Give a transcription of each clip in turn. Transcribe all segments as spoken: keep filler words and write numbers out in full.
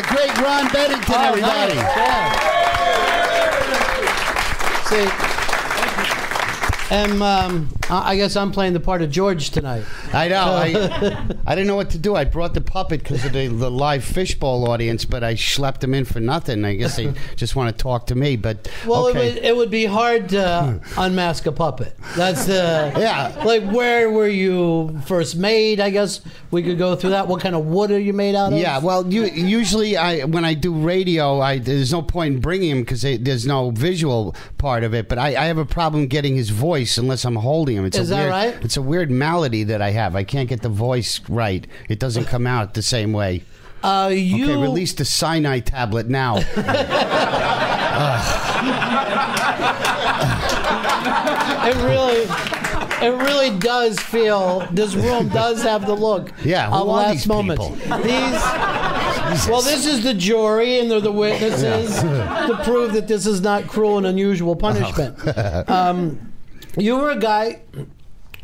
the great Ron Bennington, oh, everybody. Nice. Yeah. See, and um, I guess I'm playing the part of George tonight. I know. I, I didn't know what to do. I brought the puppet because of the, the live fishbowl audience, but I schlepped them in for nothing. I guess they just want to talk to me. But well, okay. it, would, it would be hard to unmask a puppet. That's uh, yeah. Like, where were you first made? I guess we could go through that. What kind of wood are you made out of? Yeah. Well, you, usually I when I do radio, I, there's no point in bringing him because there's no visual part of it. But I, I have a problem getting his voice unless I'm holding him. It's Is that weird, right? It's a weird malady that I have. I can't get the voice right. It doesn't come out the same way. Uh, you... Okay, release the cyanide tablet now. It really, it really does feel. This room does have the look. Yeah, who of are last these moments. People? These. Well, this is the jury, and they're the witnesses yeah. to prove that this is not cruel and unusual punishment. Oh. um, You were a guy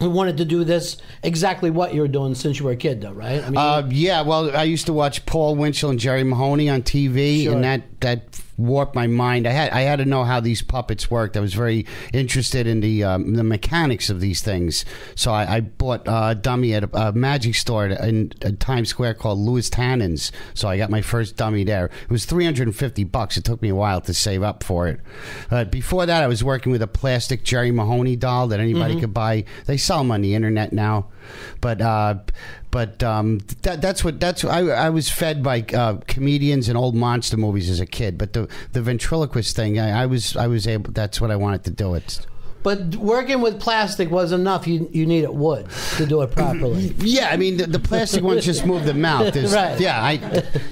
who wanted to do this exactly what you were doing since you were a kid, though, right? I mean, uh, yeah, well, I used to watch Paul Winchell and Jerry Mahoney on T V, sure. and that that warped my mind. I had I had to know how these puppets worked. I was very interested in the um, the mechanics of these things. So I, I bought uh, a dummy at a, a magic store in Times Square called Lewis Tannen's. So I got my first dummy there. It was three hundred fifty bucks. It took me a while to save up for it. Uh, before that, I was working with a plastic Jerry Mahoney doll that anybody mm-hmm. could buy. They sell them on the internet now. But uh, but um, that, that's what that's what I, I was fed by uh, comedians and old monster movies as a kid. But the the ventriloquist thing, I, I was I was able. That's what I wanted to do. It's. But working with plastic was enough. You you needed wood to do it properly. Yeah, I mean the, the plastic ones just move the mouth. Right. Yeah, I,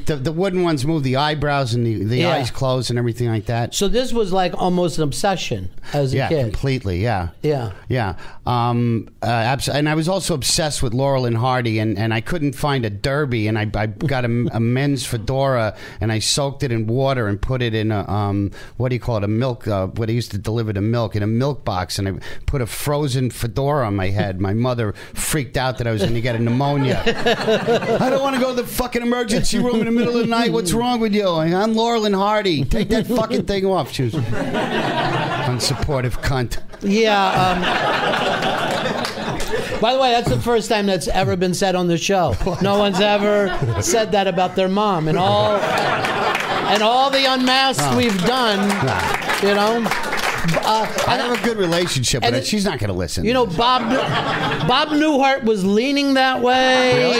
the the wooden ones move the eyebrows and the, the yeah. eyes closed and everything like that. So this was like almost an obsession as a yeah, kid. Yeah, completely. Yeah. Yeah. Yeah. Um. Uh, abs and I was also obsessed with Laurel and Hardy, and, and I couldn't find a derby, and I I got a, a men's fedora, and I soaked it in water and put it in a um what do you call it a milk uh, what I used to deliver to milk in a milk box. And I put a frozen fedora on my head. My mother freaked out that I was going to get a pneumonia. I don't want to go to the fucking emergency room in the middle of the night. What's wrong with you? I'm Laurel and Hardy. Take that fucking thing off. She was unsupportive cunt. Yeah. Um... By the way, that's the first time that's ever been said on the show. No one's ever said that about their mom. And all, and all the unmasked oh. we've done, nah. you know. Uh, I have a good relationship with her. It, She's not going to listen. You know, Bob Bob Newhart was leaning that way. Really?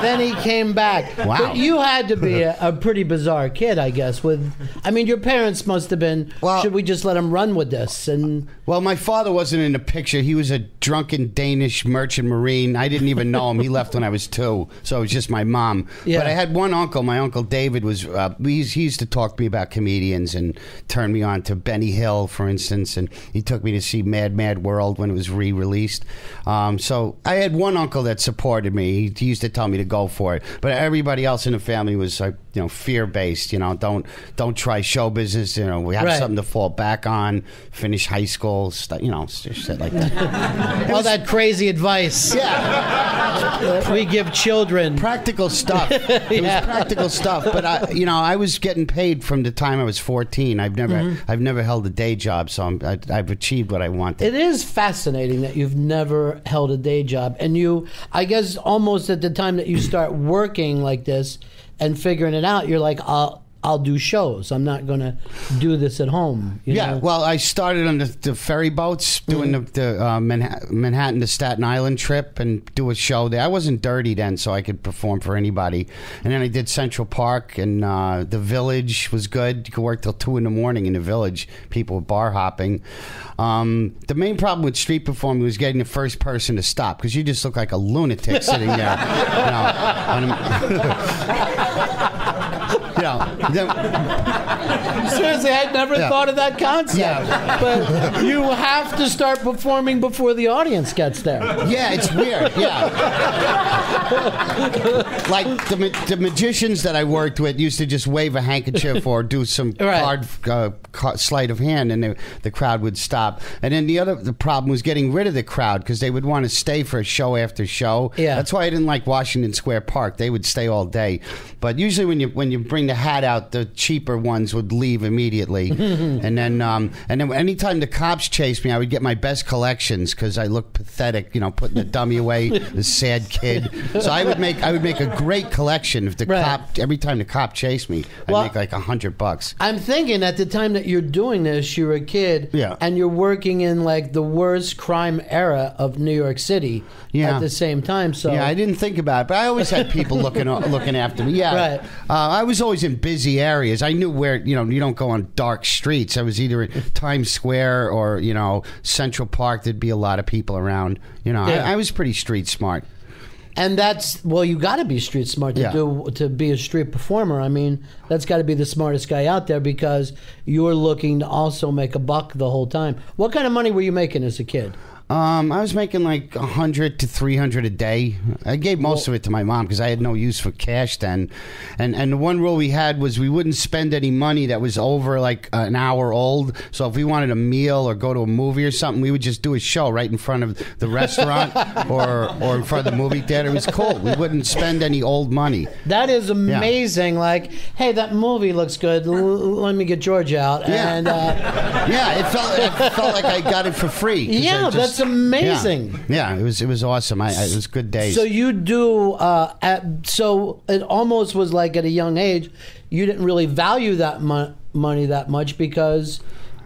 Then he came back. Wow. But you had to be a, a pretty bizarre kid, I guess. With, I mean, your parents must have been, well, should we just let him run with this? And Well, my father wasn't in the picture. He was a drunken Danish merchant marine. I didn't even know him. He left when I was two, so it was just my mom. Yeah. But I had one uncle. My uncle David was, uh, he, he used to talk to me about comedians and turn me on to Benny Hill, for instance, and he took me to see Mad Mad World when it was re-released. Um, so I had one uncle that supported me. He, he used to tell me to go for it, but everybody else in the family was, uh, you know, fear-based. You know, don't don't try show business. You know, we have right. something to fall back on. Finish high school, you know, shit like that. All that crazy advice. Yeah, we give children practical stuff. yeah. It was practical stuff. But I, you know, I was getting paid from the time I was fourteen. I've never, mm-hmm. I've never held a day job. Job, so I'm, I, I've achieved what I wanted. It is fascinating that you've never held a day job, and you, I guess, almost at the time that you start working like this and figuring it out, you're like, I'll, I'll do shows. I'm not going to do this at home. You yeah. know? Well, I started on the, the ferry boats, doing mm-hmm. the, the uh, Manha Manhattan to Staten Island trip, and do a show there. I wasn't dirty then, so I could perform for anybody. And then I did Central Park, and uh, the Village was good. You could work till two in the morning in the Village. People were bar hopping. Um, the main problem with street performing was getting the first person to stop, because you just look like a lunatic sitting there. You know, on a, you know, then, Seriously, I'd never yeah. thought of that concept. Yeah. But you have to start performing before the audience gets there. Yeah, it's weird. Yeah. Like the, ma the magicians that I worked with used to just wave a handkerchief or do some right. card, uh, card sleight of hand, and they, the crowd would stop. And then the other the problem was getting rid of the crowd because they would want to stay for show after show. Yeah. That's why I didn't like Washington Square Park. They would stay all day. But usually when you when you bring the hat out, the cheaper ones would leave immediately. And then um, and then anytime the cops chased me, I would get my best collections because I looked pathetic, you know, putting the dummy away, the sad kid. So I would make I would make a great collection if the right. cop every time the cop chased me, I'd well, make like a hundred bucks. I'm thinking at the time that you're doing this, you're a kid yeah. and you're working in like the worst crime era of New York City yeah. at the same time. So yeah, I didn't think about it, but I always had people looking looking after me. Yeah, right. uh, I was always in busy areas. I knew where, you know, you don't go on dark streets. I was either in Times Square or, you know, Central Park. There'd be a lot of people around. You know, yeah. I, I was pretty street smart. And that's, well, you got to be street smart to yeah. do to be a street performer. I mean, that's got to be the smartest guy out there because you're looking to also make a buck the whole time. What kind of money were you making as a kid? Um, I was making like a hundred to three hundred a day. I gave most well, of it to my mom because I had no use for cash then. And and the one rule we had was we wouldn't spend any money that was over like an hour old. So if we wanted a meal or go to a movie or something, we would just do a show right in front of the restaurant or or in front of the movie theater. It was cool. We wouldn't spend any old money. That is amazing. Yeah. Like, hey, that movie looks good. L let me get George out. Yeah. And, uh, yeah, it felt it felt like I got it for free. Yeah, that's It's amazing. Yeah. yeah, it was it was awesome. I, I, it was good days. So you do. Uh, at, so it almost was like at a young age, you didn't really value that mo money that much because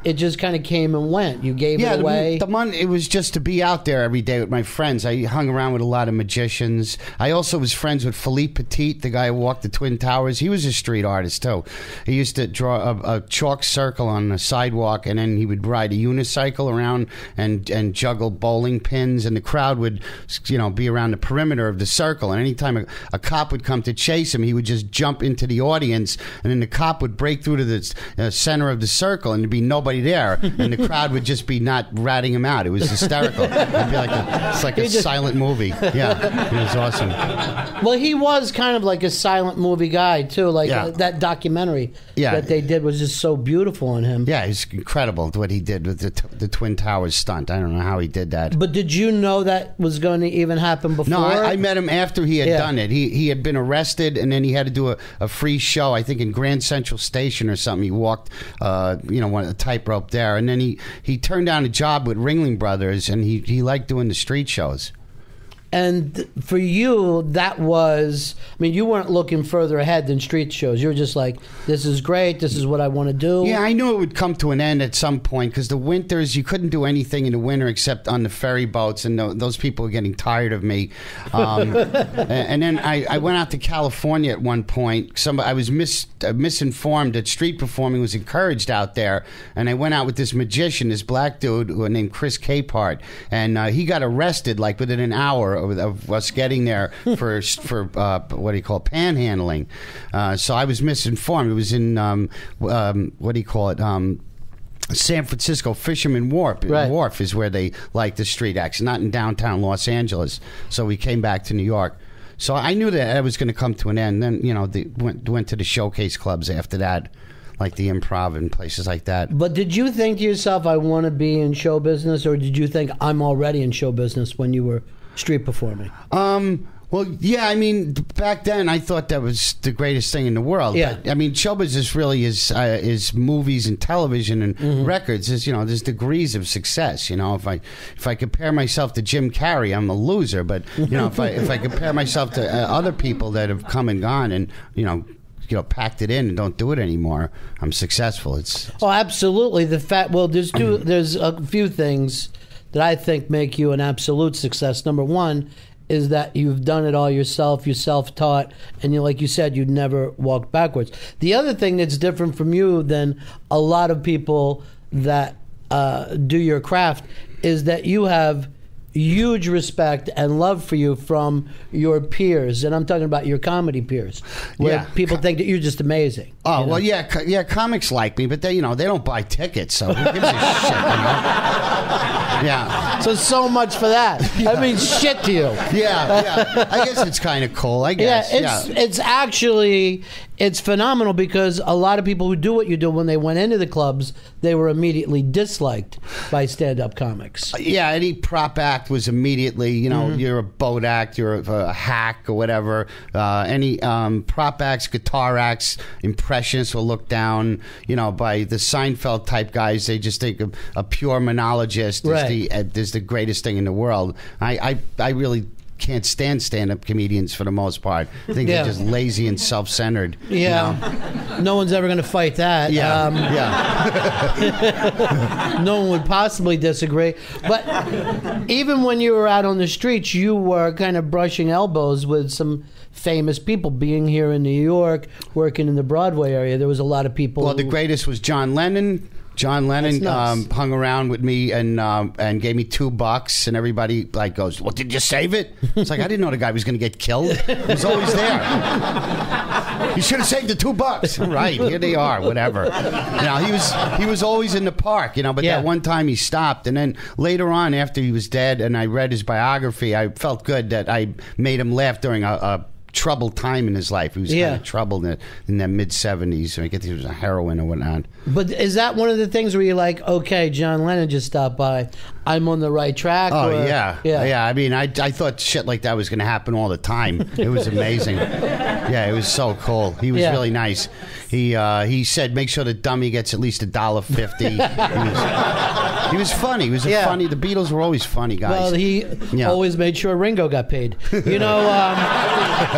it just kind of came and went. You gave yeah, it away. The, the money. It was just to be out there every day with my friends. I hung around with a lot of magicians. I also was friends with Philippe Petit, the guy who walked the Twin Towers. He was a street artist too. He used to draw a, a chalk circle on the sidewalk, and then he would ride a unicycle around and and juggle bowling pins, and the crowd would, you know, be around the perimeter of the circle. And anytime a, a cop would come to chase him, he would just jump into the audience, and then the cop would break through to the uh, center of the circle, and there'd be nobody there, and the crowd would just be not ratting him out. It was hysterical. It'd be like a, it's like a just, silent movie. Yeah, it was awesome. Well, he was kind of like a silent movie guy too. Like yeah. that documentary yeah. that they did was just so beautiful on him. Yeah, it's incredible what he did with the, t the Twin Towers stunt. I don't know how he did that. But did you know that was going to even happen before? No, I, I met him after he had yeah. done it. He he had been arrested, and then he had to do a, a free show. I think in Grand Central Station or something. He walked, uh, you know, one a type. rope there, and then he he turned down a job with Ringling Brothers, and he he liked doing the street shows. And for you, that was, I mean, you weren't looking further ahead than street shows. You were just like, this is great. This is what I want to do. Yeah, I knew it would come to an end at some point because the winters, you couldn't do anything in the winter except on the ferry boats, and th those people were getting tired of me. Um, and then I, I went out to California at one point. Some, I was mis, uh, misinformed that street performing was encouraged out there, and I went out with this magician, this black dude who, named Chris Capehart, and uh, he got arrested like within an hour of us getting there for for uh, what do you call it, panhandling. Uh, so I was misinformed. It was in um, um, what do you call it? Um, San Francisco Fisherman Wharf. Right. Wharf is where they like the street acts, not in downtown Los Angeles. So we came back to New York. So I knew that it was going to come to an end. Then you know they went went to the showcase clubs after that, like the Improv and places like that. But did you think to yourself, I want to be in show business, or did you think I'm already in show business when you were street performing? Um, well, yeah, I mean, back then I thought that was the greatest thing in the world. Yeah. I mean, show business really is uh, is movies and television and mm-hmm. records. There's, you know, there's degrees of success. You know, if I if I compare myself to Jim Carrey, I'm a loser. But you know, if I if I compare myself to uh, other people that have come and gone and you know, you know, packed it in and don't do it anymore, I'm successful. It's, it's oh, absolutely. The fact. Well, there's two. There's a few things that I think make you an absolute success. Number one is that you've done it all yourself, you're self-taught, and you, like you said, you'd never walk backwards. The other thing that's different from you than a lot of people that uh, do your craft is that you have huge respect and love for you from your peers, and I'm talking about your comedy peers, where yeah. people think that you're just amazing. Oh, you know? Well, yeah, co yeah, comics like me, but they, you know, they don't buy tickets, so who gives a shit? You know? Yeah. So so much for that. Yeah. I mean, shit to you. Yeah, yeah. I guess it's kind of cool. I guess. Yeah, it's yeah. it's actually it's phenomenal, because a lot of people who do what you do, when they went into the clubs, they were immediately disliked by stand-up comics. Yeah, any prop act was immediately, you know, mm-hmm. you're a boat act, you're a, a hack or whatever. Uh, any um, prop acts, guitar acts, impressionists will look down, you know, by the Seinfeld type guys. They just think of a pure monologist right. is, the, uh, is the greatest thing in the world. I, I, I really can't stand stand-up comedians for the most part. I think yeah. they're just lazy and self-centered. Yeah. You know? No one's ever going to fight that. Yeah. Um, yeah. No one would possibly disagree. But even when you were out on the streets, you were kind of brushing elbows with some famous people. Being here in New York, working in the Broadway area, there was a lot of people. Well, the greatest was John Lennon. John Lennon um, hung around with me and um, and gave me two bucks, and everybody like goes, "Well, did you save it?" It's like, I didn't know the guy was going to get killed. He was always there. You should have saved the two bucks. Right here they are. Whatever. You know, he was he was always in the park. You know, but yeah. that one time he stopped, and then later on, after he was dead, and I read his biography, I felt good that I made him laugh during a. a troubled time in his life. He was yeah. kind of troubled in, in the mid seventies. I guess he was a heroin or whatnot. But is that one of the things where you're like, okay, John Lennon just stopped by, I'm on the right track? Oh, or, yeah. yeah. Yeah, I mean, I, I thought shit like that was going to happen all the time. It was amazing. Yeah, it was so cool. He was yeah. really nice. He uh, he said, make sure the dummy gets at least a dollar fifty. He was funny. He was yeah. funny. The Beatles were always funny guys. Well, he yeah. always made sure Ringo got paid. You know... Um,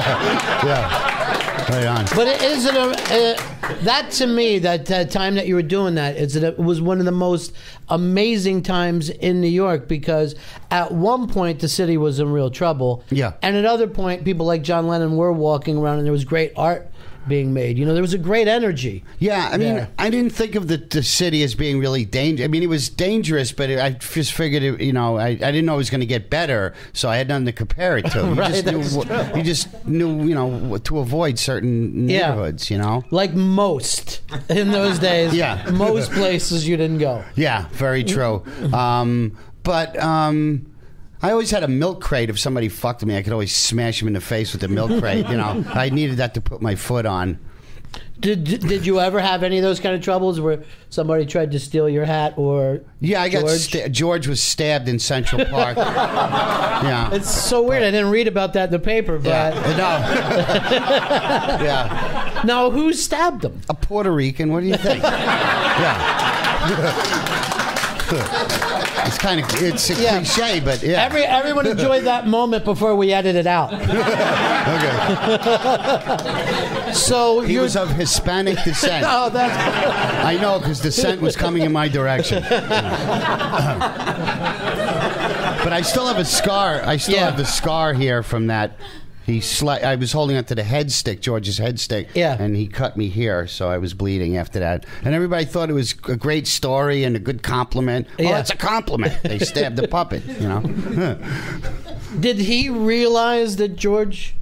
yeah, right on. But it is it a, uh, that to me, that uh, time that you were doing that, is it, a, it was one of the most amazing times in New York, because at one point the city was in real trouble. Yeah. And at other point, people like John Lennon were walking around, and there was great art being made. You know, there was a great energy. Yeah, I mean, yeah. I didn't think of the, the city as being really dangerous. I mean, it was dangerous, but it, I just figured, it, you know, I, I didn't know it was going to get better, so I had nothing to compare it to. You, right, just, knew, you just knew, you know, to avoid certain yeah. neighborhoods, you know? Like most in those days. Yeah. Most places you didn't go. Yeah, very true. um, but... Um, I always had a milk crate. If somebody fucked me, I could always smash him in the face with the milk crate. You know, I needed that to put my foot on. Did Did you ever have any of those kind of troubles where somebody tried to steal your hat or? Yeah, I George? got George was stabbed in Central Park. Yeah, it's so weird. But I didn't read about that in the paper, but yeah. no. Yeah. Now who stabbed him? A Puerto Rican. What do you think? Yeah. It's kind of it's a yeah. cliche, but yeah. Every, everyone enjoyed that moment before we edited it out. Okay. So he was of Hispanic descent. Oh, that's. I know, because descent was coming in my direction. But I still have a scar. I still yeah. have the scar here from that. He sli I was holding onto the head stick, George's head stick, yeah. and he cut me here, so I was bleeding after that. And everybody thought it was a great story and a good compliment. Yeah. Oh, that's a compliment. They stabbed the puppet, you know. Did he realize that George...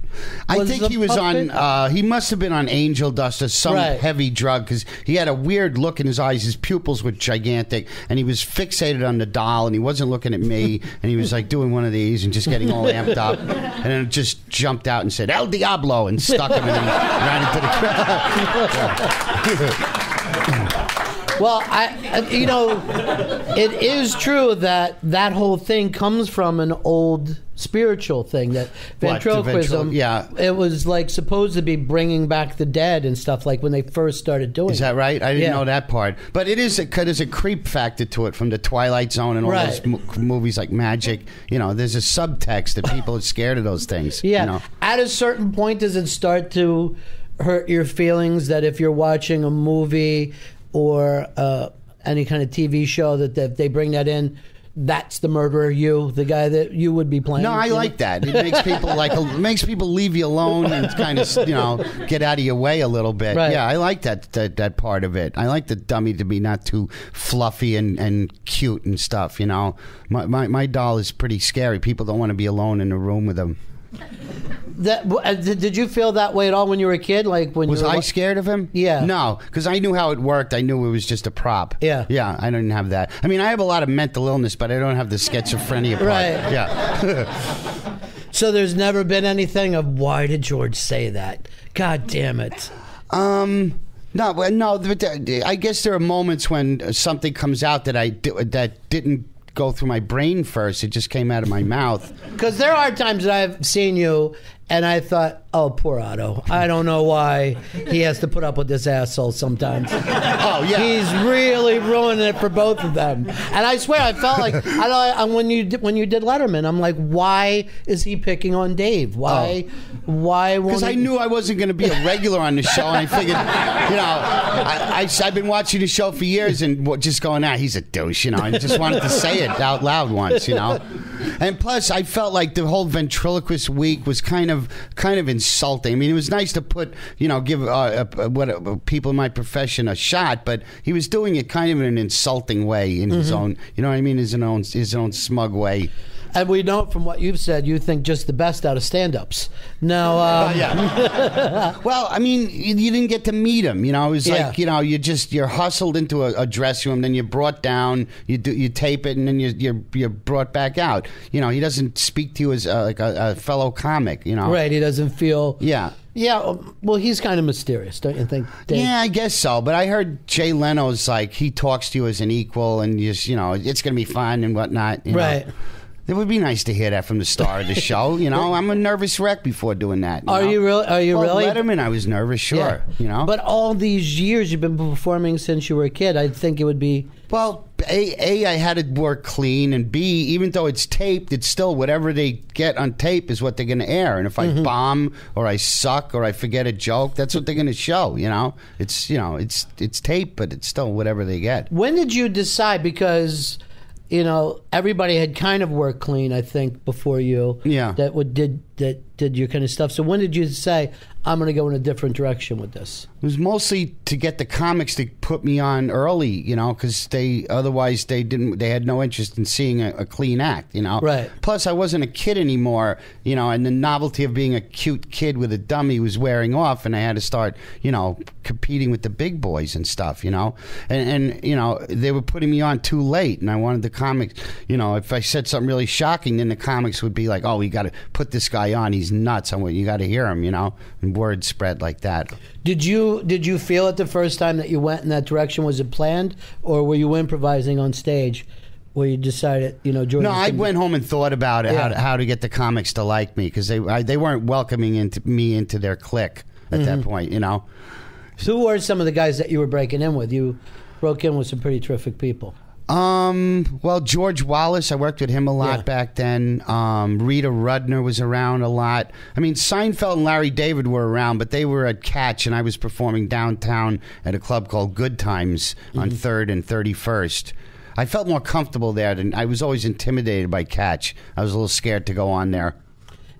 I think he was puppet? on, uh, he must have been on angel dust or some right. heavy drug, because he had a weird look in his eyes. His pupils were gigantic, and he was fixated on the doll, and he wasn't looking at me, and he was like doing one of these and just getting all amped up, and then just jumped out and said, El Diablo, and stuck him in and ran into the crowd. Well, I, you know, it is true that that whole thing comes from an old spiritual thing, that ventriloquism, ventri yeah. it was like supposed to be bringing back the dead and stuff, like when they first started doing it. Is that right? I didn't yeah. know that part. But it is a, there's a creep factor to it from the Twilight Zone and all right. those mo movies like Magic. You know, there's a subtext that people are scared of those things. Yeah. You know? At a certain point, does it start to hurt your feelings that if you're watching a movie... or uh, any kind of T V show that, that they bring that in, that's the murderer you, the guy that you would be playing. No, I you like know? That. It makes people like it makes people leave you alone and kind of, you know, get out of your way a little bit. Right. Yeah, I like that, that that part of it. I like the dummy to be not too fluffy and, and cute and stuff, you know. My, my, my doll is pretty scary. People don't want to be alone in a room with him. That, did you feel that way at all when you were a kid? Like when was you were I scared of him? Yeah, no, because I knew how it worked. I knew it was just a prop. Yeah, yeah. I didn't have that. I mean, I have a lot of mental illness, but I don't have the schizophrenia part. Right. Yeah. So there's never been anything of why did George say that? God damn it. Um. No, no. I guess there are moments when something comes out that I that didn't go through my brain first. It just came out of my mouth. Because there are times that I've seen you and I thought, oh, poor Otto. I don't know why he has to put up with this asshole sometimes. Oh, yeah. He's really ruining it for both of them. And I swear, I felt like, I when you did, when you did Letterman, I'm like, why is he picking on Dave? Why? Oh. Why? Because I knew I wasn't going to be a regular on the show, and I figured, you know, I, I, I've been watching the show for years and just going, ah, he's a douche, you know. I just wanted to say it out loud once, you know. And plus, I felt like the whole ventriloquist week was kind of kind of insulting. I mean, it was nice to put, you know, give uh, uh, what uh, people in my profession a shot, but he was doing it kind of in an insulting way, in mm-hmm. his own, you know what I mean, his own his own smug way. And we know from what you've said, you think just the best out of stand-ups. Now, um... uh, yeah. Well, I mean, you, you didn't get to meet him. You know, it was yeah. like, you know, you just you're hustled into a, a dressing room, then you're brought down, you do you tape it, and then you you're, you're brought back out. You know, he doesn't speak to you as uh, like a, a fellow comic. You know, right? He doesn't feel. Yeah. Yeah, well, he's kind of mysterious, don't you think, Dave? Yeah, I guess so. But I heard Jay Leno's like he talks to you as an equal, and just you know, it's gonna be fun and whatnot. You right. know? It would be nice to hear that from the star of the show. You know, I'm a nervous wreck before doing that. You are know? you really? Are you well, really? Letterman, I was nervous, sure. Yeah. You know, but all these years you've been performing since you were a kid, I think it would be well. A, a, I had to work clean, and B, even though it's taped, it's still whatever they get on tape is what they're going to air. And if I mm-hmm. bomb or I suck or I forget a joke, that's what they're going to show. You know, it's you know, it's it's taped, but it's still whatever they get. When did you decide? Because you know, everybody had kind of worked clean, I think, before you. Yeah. That would did that did your kind of stuff. So when did you say, I'm going to go in a different direction with this? It was mostly to get the comics to put me on early, you know, because they otherwise they didn't they had no interest in seeing a, a clean act, you know. Right. Plus, I wasn't a kid anymore, you know, and the novelty of being a cute kid with a dummy was wearing off, and I had to start, you know, competing with the big boys and stuff, you know. And and you know they were putting me on too late, and I wanted the comics, you know, if I said something really shocking, then the comics would be like, oh, we got to put this guy on, he's nuts, I'm, you got to hear him, you know. And word spread like that. Did you did you feel it the first time that you went in that direction? Was it planned, or were you improvising on stage? Where you decided, you know, George? No, I went home and thought about it, yeah. how to, how to get the comics to like me, because they I, they weren't welcoming into me into their clique at mm-hmm. that point, you know. So who were some of the guys that you were breaking in with? You broke in with some pretty terrific people. Um. Well, George Wallace, I worked with him a lot yeah. back then. Um, Rita Rudner was around a lot. I mean, Seinfeld and Larry David were around, but they were at Catch, and I was performing downtown at a club called Good Times mm-hmm. on third and thirty-first. I felt more comfortable there than I was always intimidated by Catch. I was a little scared to go on there.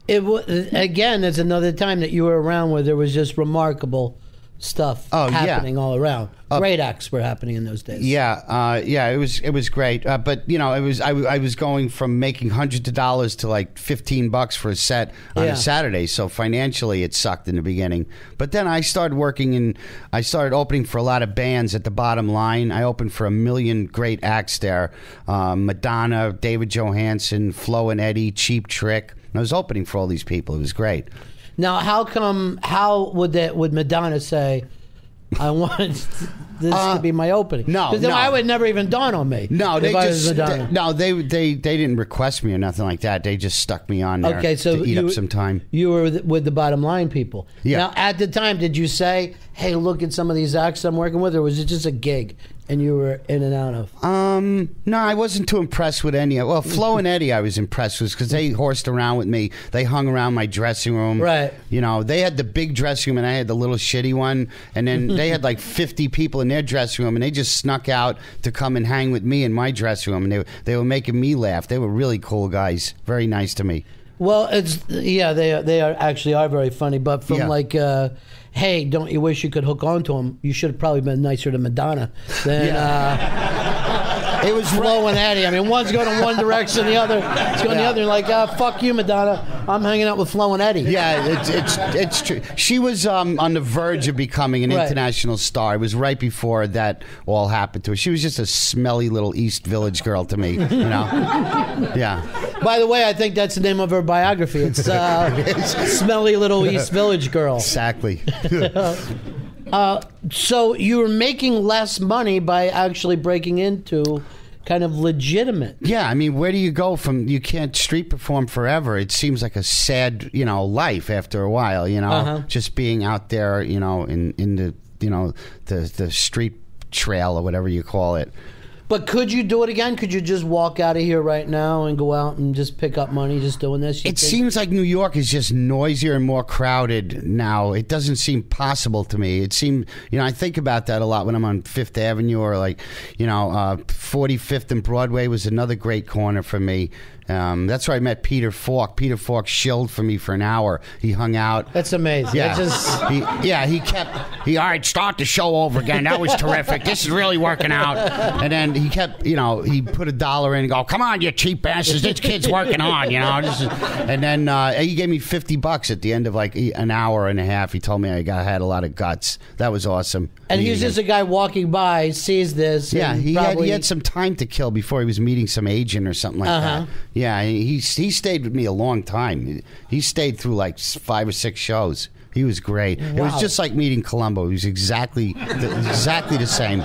It w again, it's another time that you were around where there was just remarkable stuff oh, happening yeah. all around. Uh, great acts were happening in those days. Yeah, uh, yeah, it was it was great. Uh, but you know, it was I, I was going from making hundreds of dollars to like fifteen bucks for a set on yeah. a Saturday. So financially, it sucked in the beginning. But then I started working in. I started opening for a lot of bands at the Bottom Line. I opened for a million great acts there: uh, Madonna, David Johansen, Flo and Eddie, Cheap Trick. And I was opening for all these people. It was great. Now, how come? How would that? Would Madonna say, "I wanted this uh, to be my opening"? No, because then no. I would never even dawn on me. No, they just they, no, they they they didn't request me or nothing like that. They just stuck me on there. Okay, so to eat you, up some time. You were with the Bottom Line people. Yeah. Now, at the time, did you say, "Hey, look at some of these acts I'm working with," or was it just a gig And you were in and out of? Um, no, I wasn't too impressed with any of. Well, Flo and Eddie I was impressed with, because they horsed around with me. They hung around my dressing room. Right. You know, they had the big dressing room and I had the little shitty one. And then they had like fifty people in their dressing room, and they just snuck out to come and hang with me in my dressing room. And they, they were making me laugh. They were really cool guys. Very nice to me. Well, it's yeah, they they are actually are very funny. But from yeah. like, uh, hey, don't you wish you could hook on to him? You should have probably been nicer to Madonna than yeah. uh, it was Flo and Eddie. I mean, one's going in one direction, the other it's going yeah. the other. You're like, ah, oh, fuck you, Madonna. I'm hanging out with Flo and Eddie. Yeah, it's it's it's true. She was um, on the verge of becoming an right. international star. It was right before that all happened to her. She was just a smelly little East Village girl to me, you know. yeah. By the way, I think that's the name of her biography. It's uh, Smelly Little East Village Girl. Exactly. uh, so you were making less money by actually breaking into kind of legitimate. Yeah, I mean, where do you go from? You can't street perform forever. It seems like a sad, you know, life after a while, you know, uh-huh. just being out there, you know, in, in the, you know, the, the street trail or whatever you call it. But could you do it again? Could you just walk out of here right now and go out and just pick up money just doing this? You it think? Seems like New York is just noisier and more crowded now. It doesn't seem possible to me. It seemed, you know, I think about that a lot when I'm on Fifth Avenue or like, you know, uh, forty-fifth and Broadway was another great corner for me. Um, that's where I met Peter Falk. Peter Falk shilled for me for an hour. He hung out. That's amazing. Yeah, just... he, yeah, he kept. He all right. Start the show over again. That was terrific. This is really working out. And then he kept. You know, he put a dollar in and go, "Come on, you cheap bastards. This kid's working on." You know. This is, and then uh, he gave me fifty bucks at the end of like an hour and a half. He told me I got I had a lot of guts. That was awesome. And he was just a guy walking by, sees this. Yeah, he probably... had he had some time to kill before he was meeting some agent or something like uh-huh. that. Yeah, he he stayed with me a long time. He stayed through like five or six shows. He was great. Wow. It was just like meeting Columbo. He was exactly the, exactly the same.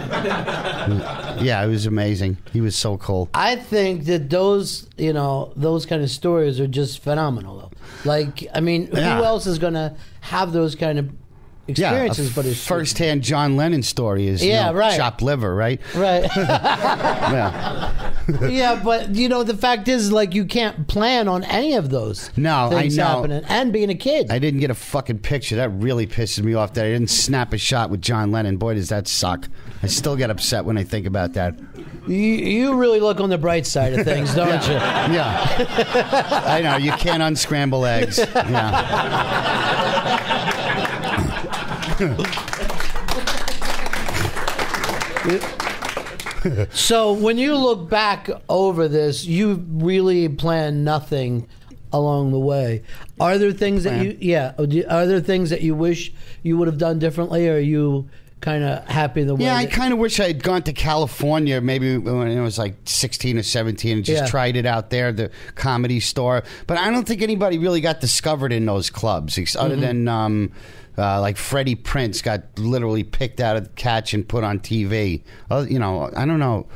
Yeah, it was amazing. He was so cool. I think that those, you know, those kind of stories are just phenomenal, though. Like, I mean, yeah. who else is going to have those kind of experiences? Yeah, but it's first-hand John Lennon story is yeah, you know, right. chopped liver, right? Right. yeah. yeah, but you know the fact is, like, you can't plan on any of those. No, things I know. Happening. And being a kid, I didn't get a fucking picture. That really pisses me off. That I didn't snap a shot with John Lennon. Boy, does that suck! I still get upset when I think about that. You, you really look on the bright side of things, don't yeah. you? Yeah. I know you can't unscramble eggs. Yeah. So when you look back over this, you really plan nothing along the way. Are there things plan. that you yeah are there things that you wish you would have done differently, or are you kind of happy the way? Yeah, I kind of wish I had gone to California maybe when I was like sixteen or seventeen and just yeah. tried it out there, the Comedy Store. But I don't think anybody really got discovered in those clubs other mm-hmm. than um Uh, like Freddie Prinze got literally picked out of Catch and put on T V. Uh, you know, I don't know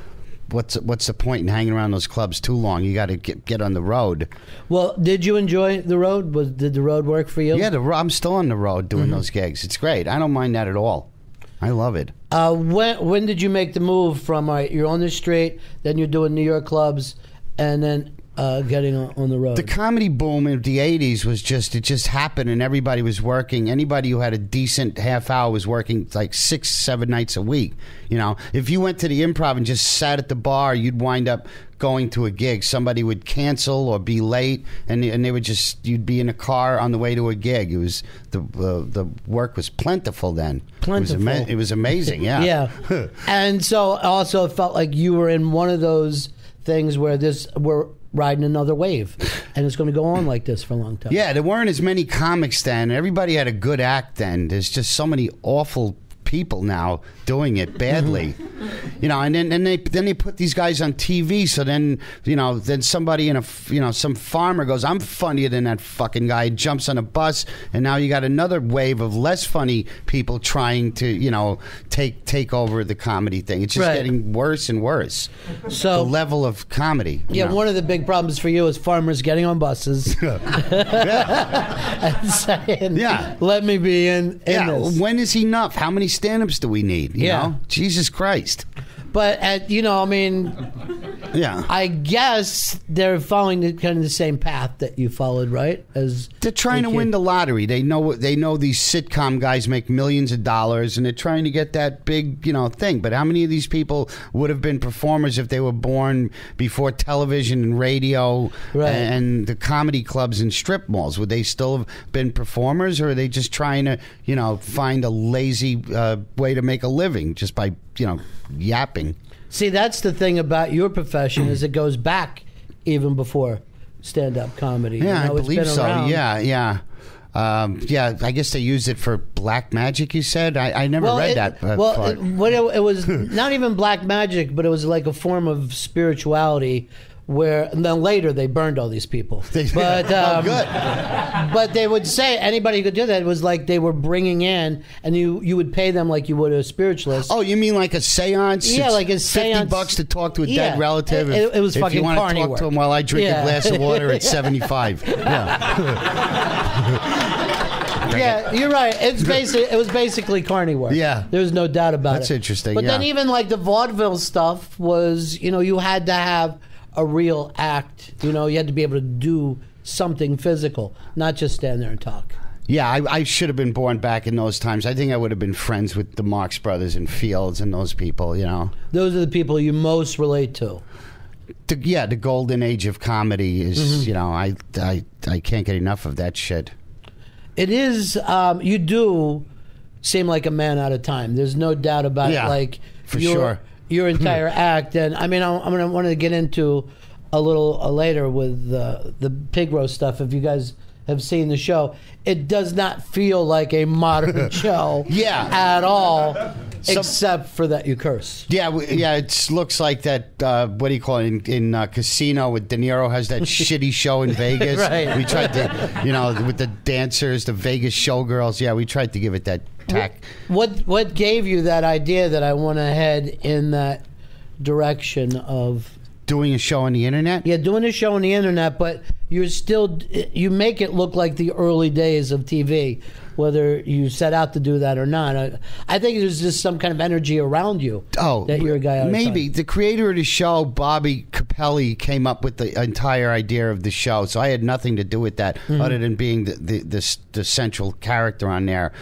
what's what's the point in hanging around those clubs too long. You got to get get on the road. Well, did you enjoy the road? Was did the road work for you? Yeah, the, I'm still on the road doing mm-hmm. those gigs. It's great. I don't mind that at all. I love it. Uh, when when did you make the move from all right, you're on the street, then you're doing New York clubs, and then. Uh, getting on, on the road. The comedy boom of the eighties was just, it just happened and everybody was working. Anybody who had a decent half hour was working like six, seven nights a week. You know, if you went to the Improv and just sat at the bar, you'd wind up going to a gig. Somebody would cancel or be late, and and they would just, you'd be in a car on the way to a gig. It was, the uh, the work was plentiful then. Plentiful. It was, ama- it was amazing, yeah. yeah. And so also it felt like you were in one of those things where this, where riding another wave, and it's going to go on like this for a long time. Yeah, there weren't as many comics then. Everybody had a good act then. There's just so many awful people now doing it badly. You know, and then and they then they put these guys on T V, so then, you know, then somebody in a, you know, some farmer goes, "I'm funnier than that fucking guy," jumps on a bus, and now you got another wave of less funny people trying to, you know, take take over the comedy thing. It's just right. getting worse and worse. So the level of comedy. Yeah, know. One of the big problems for you is farmers getting on buses and saying, yeah. "Let me be in, in yeah. this." When is enough? How many stand-ups do we need? You yeah. know? Jesus Christ. But, at, you know, I mean, yeah. I guess they're following the, kind of the same path that you followed, right? As they're trying to win the lottery. They know they know these sitcom guys make millions of dollars, and they're trying to get that big, you know, thing. But how many of these people would have been performers if they were born before television and radio, right, and the comedy clubs and strip malls? Would they still have been performers, or are they just trying to, you know, find a lazy uh, way to make a living just by, you know, yapping? See, that's the thing about your profession is it goes back even before stand-up comedy. Yeah, you know, I believe so. Around. Yeah, yeah. Um, yeah, I guess they used it for black magic, you said? I, I never well, read it, that uh, Well, it, what it, it was not even black magic, but it was like a form of spirituality where, and then later they burned all these people. They, but, um, good. But they would say anybody who could do that was like they were bringing in, and you, you would pay them like you would a spiritualist. Oh, you mean like a seance? Yeah, it's like a seance. fifty bucks to talk to a yeah. dead relative. It, if, it was if fucking If you want to talk work. to him while I drink yeah. a glass of water at seventy-five. Yeah. Yeah, you're right. It's basic. It was basically carny work. Yeah, there's no doubt about That's it. That's interesting. But yeah. then even like the vaudeville stuff was, you know, you had to have a real act. You know, you had to be able to do something physical, not just stand there and talk. Yeah, I, I should have been born back in those times. I think I would have been friends with the Marx Brothers and Fields and those people. You know, those are the people you most relate to. The, yeah, the golden age of comedy is. Mm-hmm. You know, I I I can't get enough of that shit. It is, um, you do seem like a man out of time. There's no doubt about yeah, it. Like for your, sure. your entire act. And I mean, I'm, I'm going to want to get into a little uh, later with uh, the pig roast stuff. If you guys have seen the show, it does not feel like a modern show yeah. at all, Some, except for that you curse. Yeah, yeah. It looks like that, uh, what do you call it, in, in uh, Casino with De Niro has that shitty show in Vegas. Right. We tried to, you know, with the dancers, the Vegas showgirls. Yeah, we tried to give it that tack. What, what gave you that idea that I want to head in that direction of... Doing a show on the internet? Yeah, doing a show on the internet, but you're still, you make it look like the early days of T V, whether you set out to do that or not. I, I think there's just some kind of energy around you oh, that you're a guy out of Maybe. Time. The creator of the show, Bobby Capelli, came up with the entire idea of the show, so I had nothing to do with that mm-hmm. other than being the the, the the central character on there.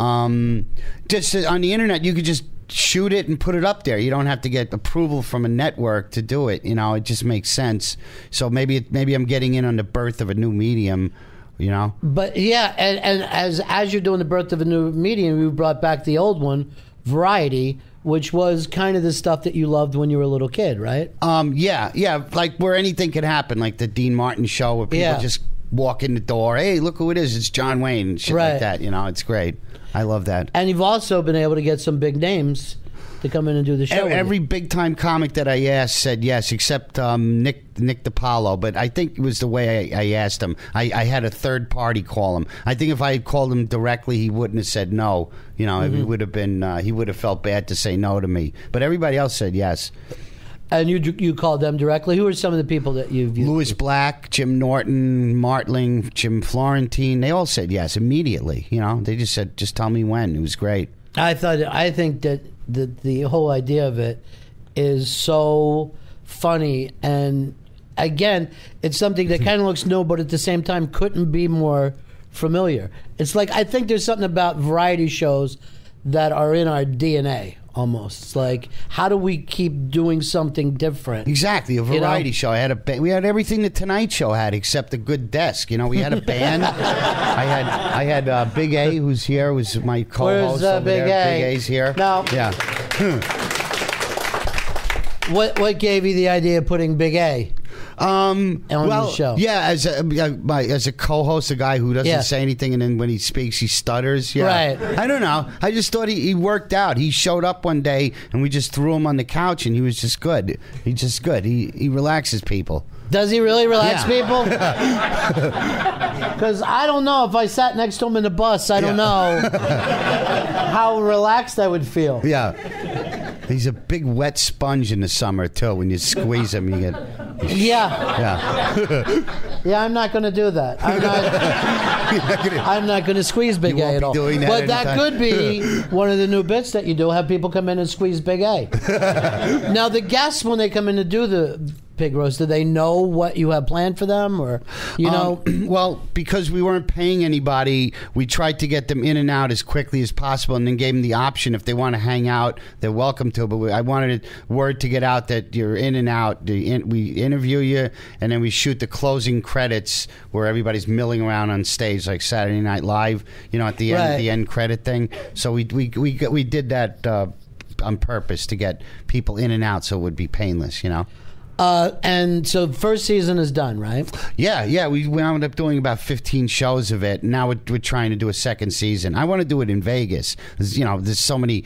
Um, just on the internet, you could just shoot it and put it up there. You don't have to get approval from a network to do it. You know, it just makes sense. So maybe it, maybe I'm getting in on the birth of a new medium, you know. But yeah, and, and as as you're doing the birth of a new medium, we brought back the old one, variety, which was kind of the stuff that you loved when you were a little kid, right? Um, yeah, yeah, like where anything could happen, like the Dean Martin show where people yeah. just walk in the door, hey, look who it is, it's John Wayne, and shit right. like that, you know, it's great. I love that. And you've also been able to get some big names to come in and do the show. Every, every big-time comic that I asked said yes, except um, Nick Nick DiPaolo, but I think it was the way I, I asked him. I, I had a third party call him. I think if I had called him directly, he wouldn't have said no. You know, mm-hmm. it would have been, uh, he would have felt bad to say no to me. But everybody else said yes. And you you called them directly? Who are some of the people that you've used? Louis Black, Jim Norton, Martling, Jim Florentine. They all said yes immediately. You know, they just said, just tell me when. It was great. I thought, I think that the, the whole idea of it is so funny. And again, it's something that kind of looks new, but at the same time couldn't be more familiar. It's like, I think there's something about variety shows that are in our D N A. Almost. It's like, how do we keep doing something different? Exactly. A variety you know? show. I had a ba we had everything the Tonight Show had except a good desk. You know, we had a band. I had I had uh, Big A, who's here, was my co-host. Where's uh, Big there. A? Big A's here. No. Yeah. What What gave you the idea of putting Big A? Um, on well, the show. Yeah, as a, my, as a co-host, a guy who doesn't yeah. say anything, and then when he speaks, he stutters. Yeah. Right. I don't know. I just thought he, he worked out. He showed up one day, and we just threw him on the couch, and he was just good. He's just good. He he relaxes people. Does he really relax yeah. people? Because I don't know. If I sat next to him in the bus, I don't yeah. know how relaxed I would feel. Yeah. He's a big wet sponge in the summer too. When you squeeze him, you get. Yeah. Yeah. Yeah. I'm not going to do that. I'm not. I'm not going to squeeze Big A at all. Doing that but that time. Could be one of the new bits that you do. Have people come in and squeeze Big A. Now the guests, when they come in to do the pig roast, do they know what you have planned for them, or you know? Um, well, because we weren't paying anybody, we tried to get them in and out as quickly as possible, and then gave them the option if they want to hang out, they're welcome to. But we, I wanted word to get out that you're in and out. In, we interview you, and then we shoot the closing credits where everybody's milling around on stage like Saturday Night Live, you know, at the end, right. the end credit thing. So we we we we did that uh, on purpose to get people in and out, so it would be painless, you know. Uh, and so first season is done, right? Yeah, yeah. We wound up doing about fifteen shows of it. Now we're, we're trying to do a second season. I want to do it in Vegas. You know, there's so many,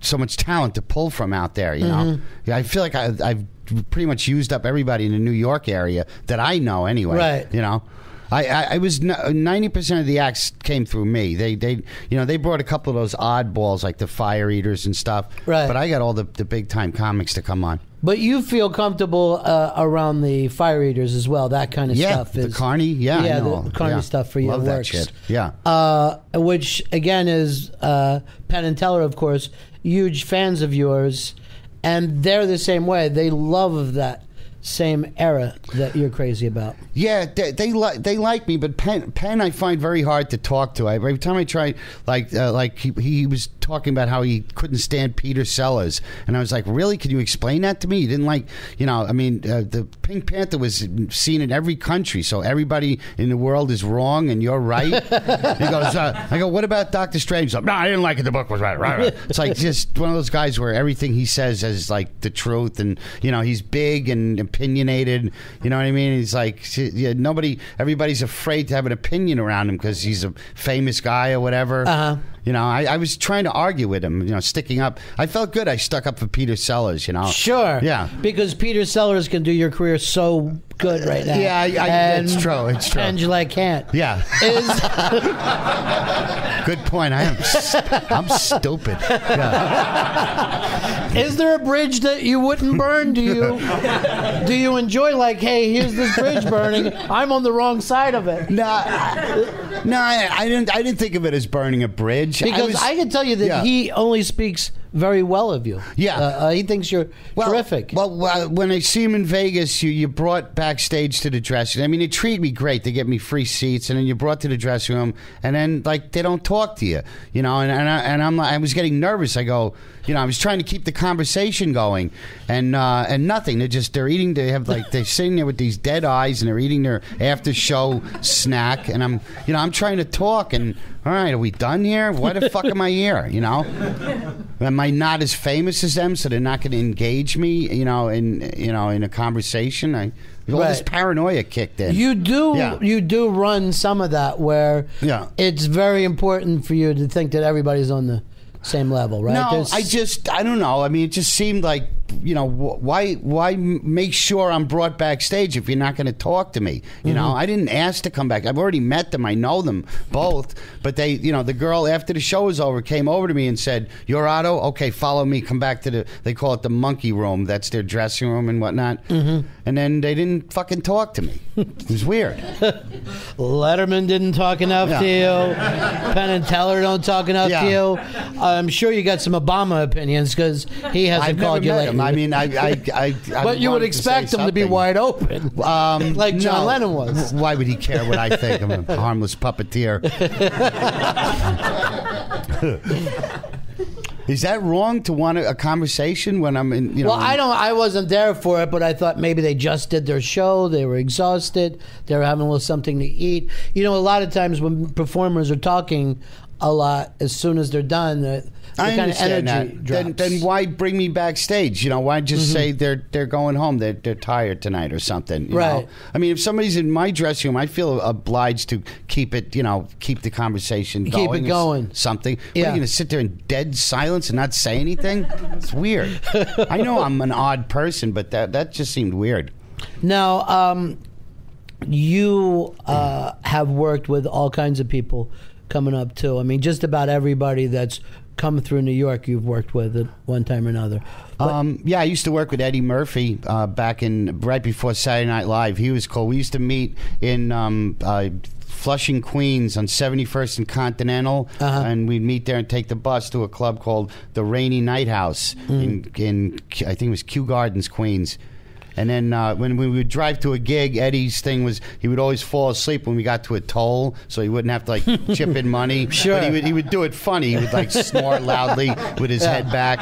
so much talent to pull from out there. You mm-hmm. know, yeah, I feel like I, I've pretty much used up everybody in the New York area that I know anyway. Right. You know, I, I, I was ninety percent of the acts came through me. They they you know they brought a couple of those oddballs like the fire eaters and stuff. Right. But I got all the the big time comics to come on. But you feel comfortable uh, around the fire eaters as well. That kind of yeah, stuff. Is, the Carney, yeah, yeah, the Carney yeah. stuff for you Love works. That shit. Yeah, uh, which again is uh, Penn and Teller, of course, huge fans of yours, and they're the same way. They love that same era that you're crazy about. Yeah, they they, li they like me, but Penn, Penn I find very hard to talk to. I, every time I try, like uh, like he, he was talking about how he couldn't stand Peter Sellers, and I was like, really? Can you explain that to me? You didn't like, you know, I mean, uh, the Pink Panther was seen in every country, so everybody in the world is wrong and you're right. He goes, uh, I go, what about Doctor Strange? Like, no, I didn't like it. The book was right, right, right. It's like just one of those guys where everything he says is like the truth, and you know he's big and opinionated, you know what I mean? He's like, yeah, nobody, everybody's afraid to have an opinion around him because he's a famous guy or whatever. Uh-huh. You know, I, I was trying to argue with him, you know, sticking up. I felt good I stuck up for Peter Sellers, you know. Sure. Yeah. Because Peter Sellers can do your career so good right now. Yeah, I, I, and it's true, it's true. Angela can't. Yeah. Is, good point. I am st I'm stupid. Yeah. Is there a bridge that you wouldn't burn? Do you? Do you enjoy, like, hey, here's this bridge burning. I'm on the wrong side of it. No, I, no, I, I didn't. I didn't think of it as burning a bridge. Because I, was, I can tell you that yeah. he only speaks very well of you. Yeah, uh, uh, he thinks you're well, terrific. Well, well, when I see him in Vegas, you you brought backstage to the dressing room. I mean, they treat me great. They get me free seats, and then you brought to the dressing room, and then like they don't talk to you, you know. And and, I, and I'm I was getting nervous. I go, you know, I was trying to keep the conversation going, and uh, and nothing. They're just they're eating. They have like they're sitting there with these dead eyes, and they're eating their after show snack. And I'm you know I'm trying to talk, and all right, are we done here? Why the fuck am I here? You know, am I not as famous as them, so they're not going to engage me, you know, in you know in a conversation. I all right. this paranoia kicked in. You do, yeah. you do run some of that where yeah. it's very important for you to think that everybody's on the same level, right? No, There's... I just, I don't know. I mean, it just seemed like, you know, why why make sure I'm brought backstage if you're not going to talk to me? You mm-hmm. know, I didn't ask to come back. I've already met them. I know them both. But they, you know, the girl after the show was over came over to me and said, you're Otto? Okay, follow me. Come back to the, they call it the monkey room. That's their dressing room and whatnot. Mm-hmm. And then they didn't fucking talk to me. It was weird. Letterman didn't talk enough yeah. to you. Penn and Teller don't talk enough yeah. to you. Uh, I'm sure you got some Obama opinions because he hasn't I've called you lately. I mean, I, I, I, I but you would expect him to be wide open, um, like John no. Lennon was. Why would he care what I think? I'm a harmless puppeteer. Is that wrong to want a, a conversation when I'm in? You know, well, I don't. I wasn't there for it, but I thought maybe they just did their show. They were exhausted. They were having a little something to eat. You know, a lot of times when performers are talking a lot, as soon as they're done, the, the I kind of energy drops. Then, then why bring me backstage? You know, why just mm-hmm. say they're they're going home? They're they're tired tonight or something. You right. know? I mean, if somebody's in my dressing room, I feel obliged to keep it. You know, keep the conversation going. Keep it going. Something. Yeah. What, are you gonna sit there in dead silence and not say anything? It's weird. I know I'm an odd person, but that that just seemed weird. Now, um, you uh, have worked with all kinds of people. Coming up too. I mean, just about everybody that's come through New York you've worked with at one time or another. But, um, yeah, I used to work with Eddie Murphy uh, back in, right before Saturday Night Live. He was cool. We used to meet in um, uh, Flushing, Queens on seventy-first and Continental, uh-huh. and we'd meet there and take the bus to a club called the Rainy Night House mm. in, in, I think it was Kew Gardens, Queens. And then uh, when we would drive to a gig, Eddie's thing was he would always fall asleep when we got to a toll, so he wouldn't have to, like, chip in money. Sure. But he would, he would do it funny. He would, like, snore loudly with his yeah. head back.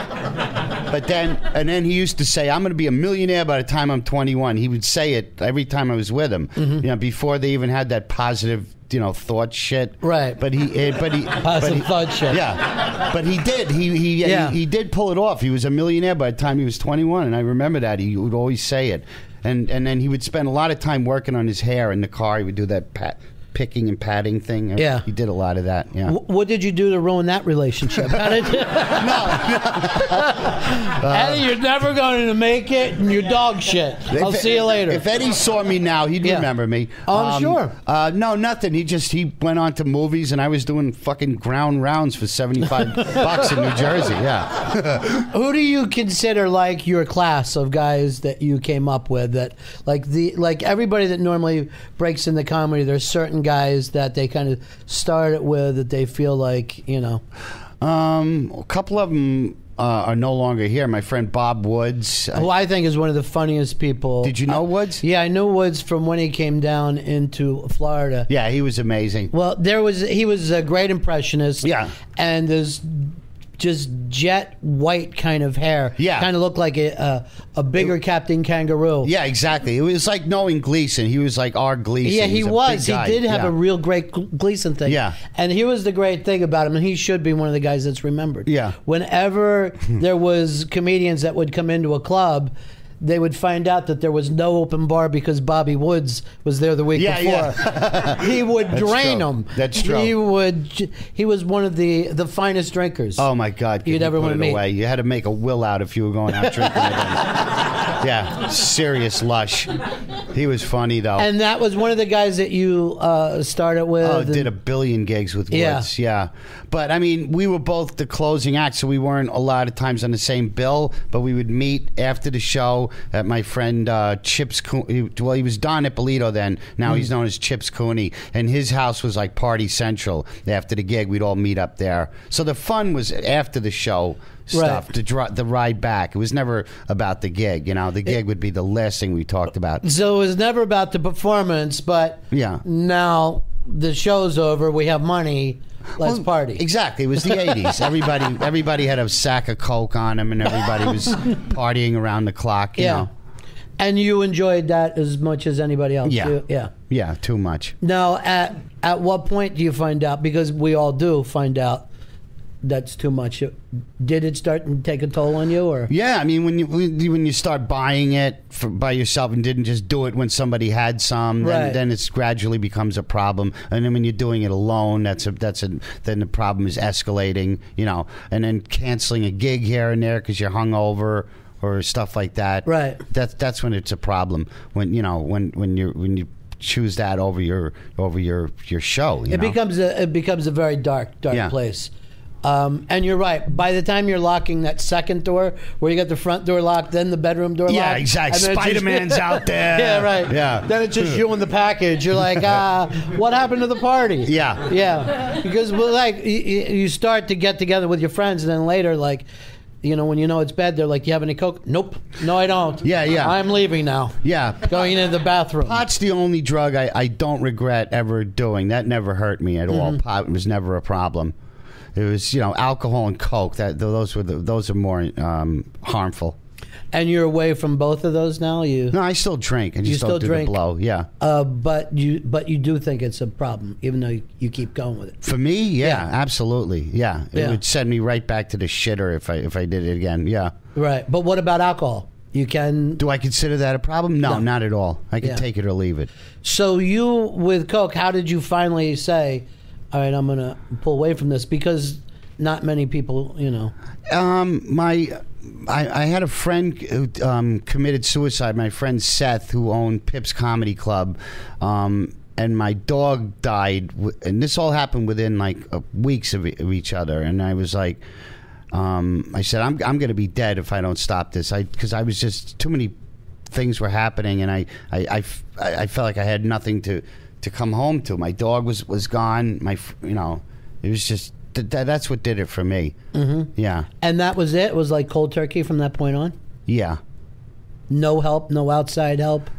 But then, and then he used to say, I'm going to be a millionaire by the time I'm twenty-one. He would say it every time I was with him, mm-hmm. you know, before they even had that positive, you know, thought shit. Right. But he, uh, but he, but he thought shit. Yeah. But he did. He he, yeah. he he did pull it off. He was a millionaire by the time he was twenty-one, and I remember that. He would always say it, and and then he would spend a lot of time working on his hair in the car. He would do that pat, picking and patting thing. Yeah. He did a lot of that. Yeah. W what did you do to ruin that relationship? How did you? no. no. uh, Eddie, you're never going to make it, and you're dog shit. I'll see you later. If Eddie saw me now, he'd yeah. remember me. Oh, um, sure. Uh, no, nothing. He just, he went on to movies, and I was doing fucking ground rounds for seventy-five bucks in New Jersey. Yeah. Who do you consider, like, your class of guys that you came up with? That, like, the, like everybody that normally breaks into comedy, there's certain guys that they kind of started with that they feel like, you know, um, a couple of them uh, are no longer here. My friend Bob Woods, who I, I think is one of the funniest people. Did you know uh, Woods? Yeah, I knew Woods from when he came down into Florida. Yeah, he was amazing. Well, there was he was a great impressionist. Yeah, and there's just jet white kind of hair. Yeah. Kind of looked like a a, a bigger it, Captain Kangaroo. Yeah, exactly. It was like knowing Gleason. He was like our Gleason. Yeah, he, he was. was. He did have yeah. a real great Gleason thing. Yeah. And here was the great thing about him, and he should be one of the guys that's remembered. Yeah. Whenever there was comedians that would come into a club, they would find out that there was no open bar because Bobby Woods was there the week yeah, before. Yeah. He would That's drain true. them. That's true. He would. He was one of the the finest drinkers. Oh my God! You'd ever want to meet. You had to make a will out if you were going out drinking. Yeah, serious lush. He was funny though. And that was one of the guys that you uh, started with. Oh, and did a billion gigs with Woods. Yeah. yeah, but I mean, we were both the closing act, so we weren't a lot of times on the same bill. But we would meet after the show. At my friend uh, Chips Cooney, well, he was Don Ippolito then. Now mm-hmm. he's known as Chips Cooney, and his house was like Party Central. After the gig, we'd all meet up there. So the fun was after the show stuff, right. the, the ride back. It was never about the gig, you know. The gig it, would be the last thing we talked about. So it was never about the performance, but yeah. now the show's over, we have money. Let's well, party. Exactly. It was the eighties. Everybody everybody had a sack of coke on them, and everybody was partying around the clock, you yeah. know. And you enjoyed that as much as anybody else. Yeah. You, yeah. Yeah, too much. Now, at at what point do you find out, because we all do find out that's too much. Did it start and take a toll on you, or? Yeah, I mean, when you when you start buying it for, by yourself, and didn't just do it when somebody had some, right. then, then it gradually becomes a problem. And then when you're doing it alone, that's a that's a then the problem is escalating, you know. And then canceling a gig here and there because you're hungover or stuff like that. Right. That's that's when it's a problem. When you know when when you when you. choose that over your over your your show. You it know? becomes a it becomes a very dark dark yeah. place. Um, and you're right. By the time you're locking that second door, where you got the front door locked, then the bedroom door yeah, locked. Yeah, exactly. Spider-Man's out there. Yeah, right. Yeah. Then it's just you and the package. You're like, uh, what happened to the party? Yeah. Yeah. Because, well, like, you, you start to get together with your friends, and then later, like, you know, when you know it's bad, they're like, you have any coke? Nope. No, I don't. Yeah, yeah. I'm leaving now. Yeah. Going into the bathroom. Pot's the only drug I, I don't regret ever doing. That never hurt me at mm-hmm. all. Pot was never a problem. It was, you know, alcohol and coke. That those were the, those are more um, harmful. And you're away from both of those now. You no, I still drink. I just you still don't do drink. The blow, yeah. Uh, but you but you do think it's a problem, even though you, you keep going with it. For me, yeah, yeah. absolutely, yeah. It yeah. would send me right back to the shitter if I if I did it again, yeah. Right, but what about alcohol? You can. Do I consider that a problem? No, no. not at all. I can yeah. take it or leave it. So you with coke, how did you finally say, all right, I'm gonna pull away from this? Because not many people, you know. Um, my, I, I had a friend who um, committed suicide. My friend Seth, who owned Pip's Comedy Club, um, and my dog died, and this all happened within like weeks of, of each other. And I was like, um, I said, I'm I'm gonna be dead if I don't stop this. I because I was just too many things were happening, and I I, I I felt like I had nothing to to come home to. My dog was was gone. My you know, it was just th that's what did it for me. Mm-hmm. Yeah. And that was it. It was like cold turkey from that point on. Yeah. No help. No outside help.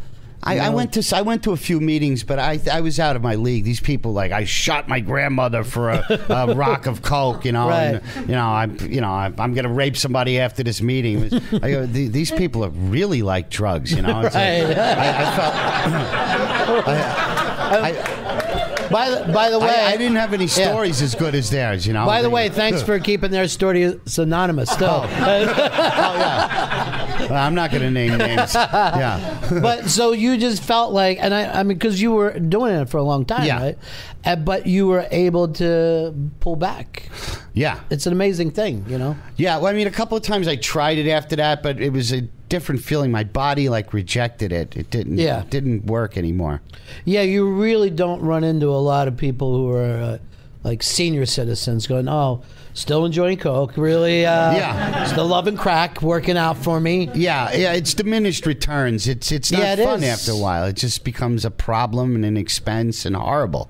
I, I went to I went to a few meetings, but I I was out of my league. These people like I shot my grandmother for a, a rock of coke, you know, right. and, you know I'm you know I'm, I'm gonna rape somebody after this meeting. Was, I go, these people are really like drugs, you know. It's right. like, I, I felt. I, I, by the by the way, I, I didn't have any stories yeah. as good as theirs, you know. By the they, way, thanks for keeping their stories anonymous. Still. Oh. oh yeah. I'm not going to name names. Yeah. But so you just felt like, and I, I mean, because you were doing it for a long time, yeah. right? And, but you were able to pull back. Yeah. It's an amazing thing, you know? Yeah. Well, I mean, a couple of times I tried it after that, but it was a different feeling. My body, like, rejected it. It didn't, yeah. it didn't work anymore. Yeah. You really don't run into a lot of people who are, uh, like, senior citizens going, oh, still enjoying coke, really. Uh, yeah, still loving crack, working out for me. Yeah, yeah. It's diminished returns. It's it's not yeah, it fun is. after a while. It just becomes a problem and an expense and horrible.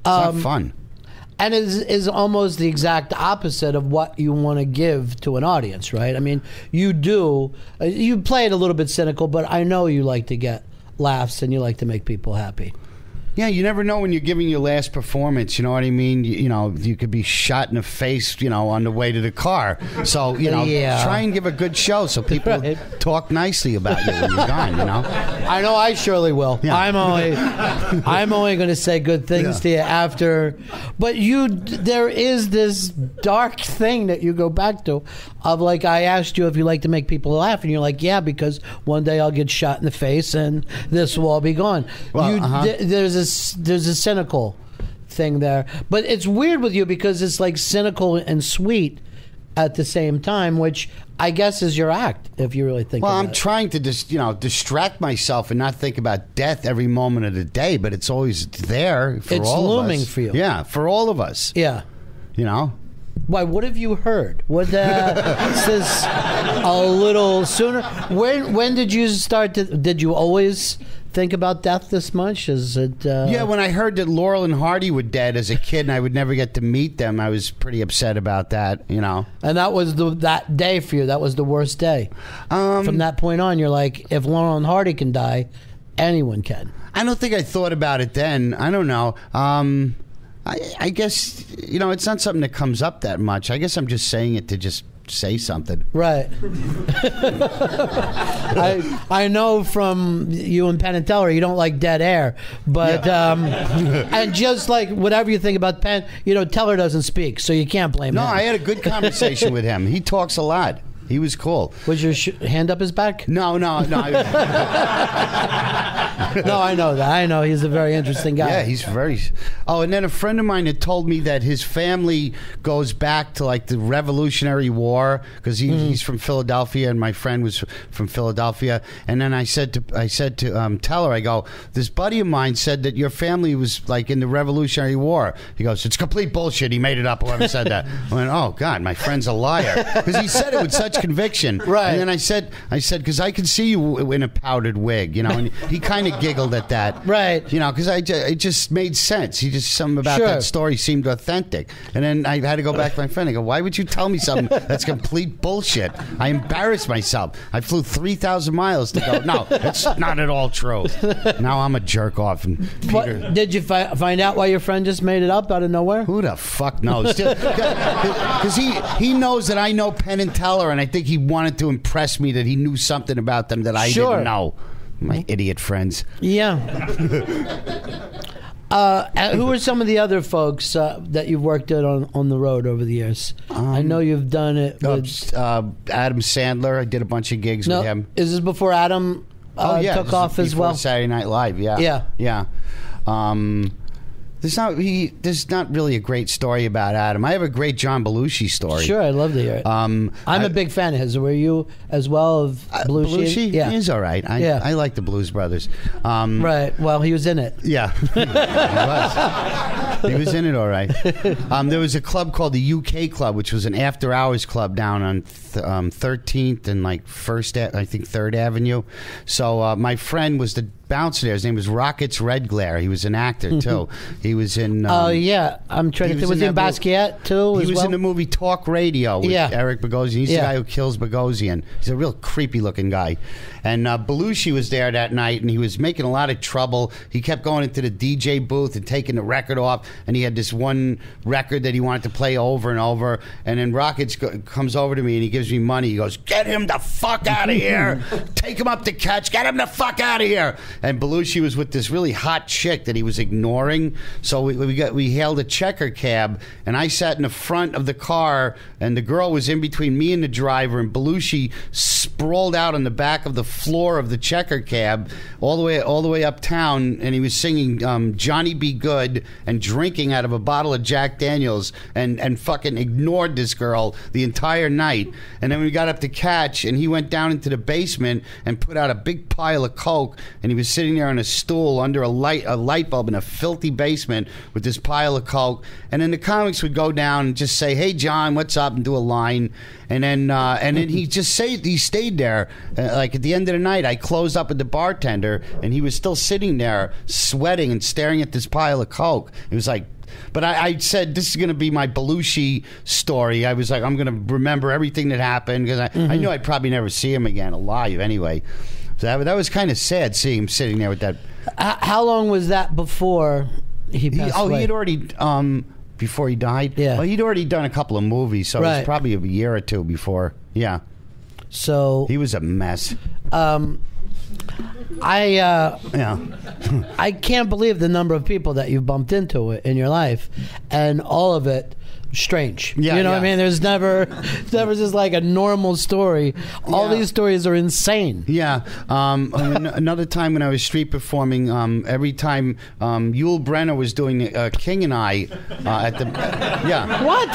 It's um, not fun. And is is almost the exact opposite of what you want to give to an audience, right? I mean, you do. You play it a little bit cynical, but I know you like to get laughs and you like to make people happy. Yeah, you never know when you're giving your last performance, you know what I mean? You, you know, you could be shot in the face, you know, on the way to the car. So, you know, yeah. try and give a good show so people right. talk nicely about you when you're gone, you know? I know I surely will. Yeah. I'm only I'm only going to say good things yeah. to you after. But you, there is this dark thing that you go back to of like, I asked you if you like to make people laugh, and you're like, yeah, because one day I'll get shot in the face and this will all be gone. Well, you, uh-huh. th there's a There's a cynical thing there, but it's weird with you because it's like cynical and sweet at the same time, which I guess is your act if you really think. Well, about I'm it. trying to just you know distract myself and not think about death every moment of the day, but it's always there for it's all of us. It's looming for you. Yeah, for all of us. Yeah, you know. Why? What have you heard? What uh, says a little sooner? When when did you start to? Did you always think about death this much? Is it? Uh... Yeah, when I heard that Laurel and Hardy were dead as a kid, and I would never get to meet them, I was pretty upset about that. You know, and that was the that day for you. That was the worst day. Um, From that point on, you're like, if Laurel and Hardy can die, anyone can. I don't think I thought about it then. I don't know. Um, I, I guess you know it's not something that comes up that much. I guess I'm just saying it to just. Say something, right? I I know from you and Penn and Teller you don't like dead air, but yeah. um, and just like whatever you think about Penn, you know Teller doesn't speak, so you can't blame no, him. No, I had a good conversation with him. He talks a lot. He was cool. Was your sh hand up his back? No, no, no. No, I know that. I know he's a very interesting guy. Yeah, he's very. Oh, and then a friend of mine had told me that his family goes back to like the Revolutionary War because he, mm. he's from Philadelphia, and my friend was from Philadelphia. And then I said to I said to um, Teller, I go, this buddy of mine said that your family was like in the Revolutionary War. He goes, it's complete bullshit. He made it up. Whoever said that. I went, oh God, my friend's a liar because he said it with such conviction. Right. And then I said, I said, because I could see you in a powdered wig, you know. And he kind of giggled at that. Right. You know, because I ju it just made sense. He just, something about sure. that story seemed authentic. And then I had to go back to my friend and go, why would you tell me something that's complete bullshit? I embarrassed myself. I flew three thousand miles to go, no, it's not at all true. Now I'm a jerk off. And Peter, what, did you fi find out why your friend just made it up out of nowhere? Who the fuck knows? Because he, he knows that I know Penn and Teller, and I think he wanted to impress me that he knew something about them that I sure. didn't know. My idiot friends. Yeah. uh, who are some of the other folks uh, that you've worked with on, on the road over the years? Um, I know you've done it with... Uh, Adam Sandler. I did a bunch of gigs no, with him. Is this before Adam uh, oh, yeah, took off as well? Saturday Night Live, yeah. Yeah. Yeah. Um, There's not he, there's not really a great story about Adam. I have a great John Belushi story. Sure, I'd love to hear it. Um, I'm I, a big fan of his. Were you as well of Belushi? Uh, Belushi? Yeah. He's all right. I, yeah. I like the Blues Brothers. Um, right. Well, he was in it. Yeah. he was. He was in it all right. Um, there was a club called the U K Club, which was an after-hours club down on th- um, thirteenth and like first, I think third Avenue. So uh, my friend was the bouncer there. His name was Rockets Red Glare. He was an actor too. He was in. Oh um, uh, yeah, I'm trying to think. Was he in Basquiat too? He was well? in the movie Talk Radio with yeah. Eric Bogosian. He's yeah. the guy who kills Bogosian. He's a real creepy looking guy. And uh, Belushi was there that night, and he was making a lot of trouble. He kept going into the D J booth and taking the record off, and he had this one record that he wanted to play over and over. And then Rockets go- comes over to me and he gives me money. He goes, "Get him the fuck out of here! Take him up to Catch. Get him the fuck out of here!" And Belushi was with this really hot chick that he was ignoring. So we, we got we hailed a checker cab, and I sat in the front of the car, and the girl was in between me and the driver, and Belushi sprawled out on the back of the floor of the checker cab, all the way all the way uptown, and he was singing um, "Johnny Be Good" and drinking out of a bottle of Jack Daniels, and and fucking ignored this girl the entire night. And then we got up to Catch, and he went down into the basement and put out a big pile of coke, and he was sitting there on a stool under a light a light bulb in a filthy basement with this pile of coke. And then the comics would go down and just say, "Hey John, what's up?" and do a line. And then uh, and then he just stayed, he stayed there. Uh, like at the end of the night, I closed up at the bartender, and he was still sitting there sweating and staring at this pile of coke. It was like. But I, I said, this is going to be my Belushi story. I was like, I'm going to remember everything that happened, because I, mm-hmm. I knew I'd probably never see him again alive anyway. So that, that was kind of sad, seeing him sitting there with that. How, how long was that before he passed he, oh, away? Oh, he had already, um, before he died? Yeah. Well, he'd already done a couple of movies, so right. it was probably a year or two before. Yeah. So. He was a mess. Um. I uh, yeah. I can't believe the number of people that you've bumped into in your life, and all of it strange. Yeah, you know yeah. what I mean? There's never, it's never just like a normal story. All yeah. these stories are insane. Yeah. Um, another time when I was street performing, um, every time um, Yul Brynner was doing uh, King and I uh, at the yeah what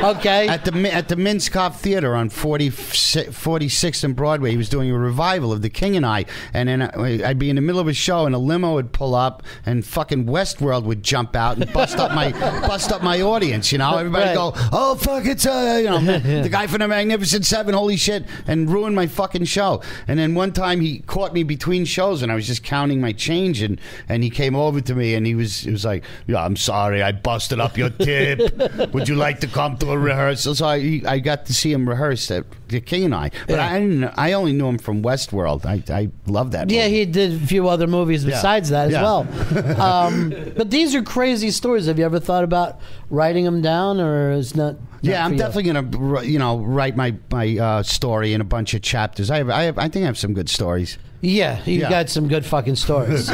no. okay at the at the Minskoff Theater on forty-sixth and Broadway. He was doing a revival of The King and I, and then I'd be in the middle of a show, and a limo would pull up, and fucking Westworld would jump out and bust up my bust up my audience. You know, everybody right. go, "Oh fuck, it's uh, you know, yeah. the guy from the Magnificent Seven, holy shit," and ruined my fucking show. And then one time he caught me between shows, and I was just counting my change, and, and he came over to me, and he was he was like, "Yeah, I'm sorry, I busted up your tip. Would you like to come to a rehearsal?" So I I got to see him rehearse at The King and I, but yeah. I didn't. I only knew him from Westworld. I I love that. Yeah, movie. He did a few other movies besides yeah. that as yeah. well. Um, but these are crazy stories. Have you ever thought about writing them down, or is not? Yeah, I'm definitely gonna, you know, write my my uh, story in a bunch of chapters. I have, I have, I think I have some good stories. Yeah, you've yeah. got some good fucking stories.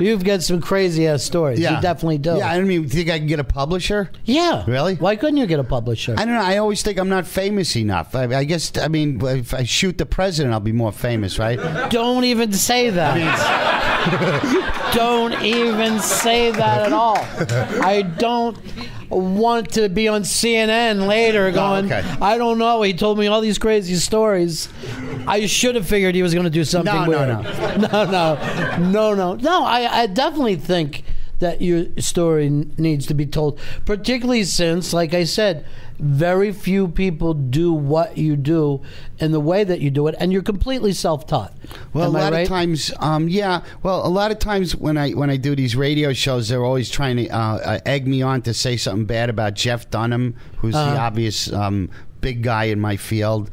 You've got some crazy ass stories. Yeah. You definitely do. Yeah, I mean, you think I can get a publisher? Yeah, really? Why couldn't you get a publisher? I don't know. I always think I'm not famous enough. I, I guess. I mean, if I shoot the president, I'll be more famous, right? Don't even say that. I mean, don't even say that at all. I don't want to be on C N N later going, oh, okay. I don't know, he told me all these crazy stories. I should have figured he was going to do something no, weird. No, no, no. No, no. No, no. No, I, I definitely think that your story needs to be told, particularly since, like I said, very few people do what you do in the way that you do it, and you're completely self-taught. Well, Am a lot right? of times, um, yeah. Well, a lot of times when I when I do these radio shows, they're always trying to uh, egg me on to say something bad about Jeff Dunham, who's uh-huh. the obvious um, big guy in my field.